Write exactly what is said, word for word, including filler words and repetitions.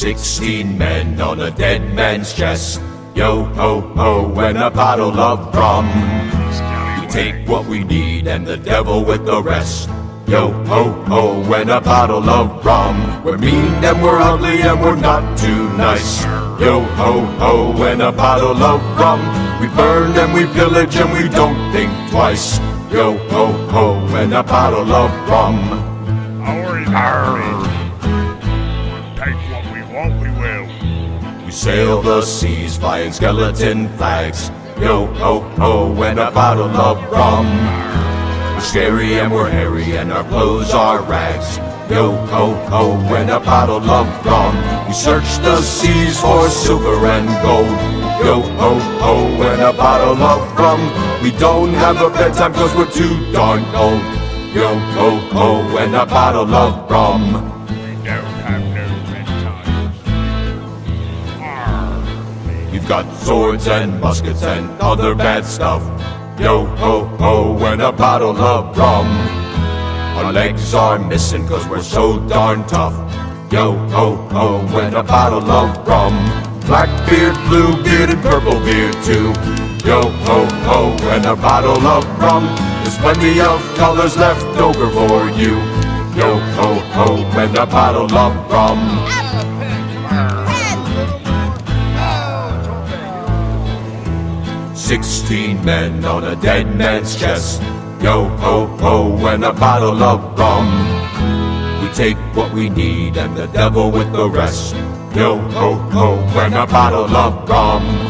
Sixteen men on a dead man's chest. Yo ho ho and a bottle of rum. We take what we need and the devil with the rest. Yo ho ho and a bottle of rum. We're mean and we're ugly and we're not too nice. Yo ho ho and a bottle of rum. We burn and we pillage and we don't think twice. Yo ho ho and a bottle of rum. Arr. We sail the seas flying skeleton flags. Yo ho ho and a bottle of rum. We're scary and we're hairy and our clothes are rags. Yo ho ho and a bottle of rum. We search the seas for silver and gold. Yo ho ho and a bottle of rum. We don't have a bedtime cause we're too darn old. Yo ho ho and a bottle of rum. Got swords and muskets and other bad stuff. Yo ho ho and a bottle of rum. Our legs are missing cause we're so darn tough. Yo ho ho and a bottle of rum. Black beard, blue beard and purple beard too. Yo ho ho and a bottle of rum. There's plenty of colors left over for you. Yo ho ho and a bottle of rum. Sixteen men on a dead man's chest. Yo ho ho and a bottle of rum. We take what we need and the devil with the rest. Yo ho ho and a bottle of rum.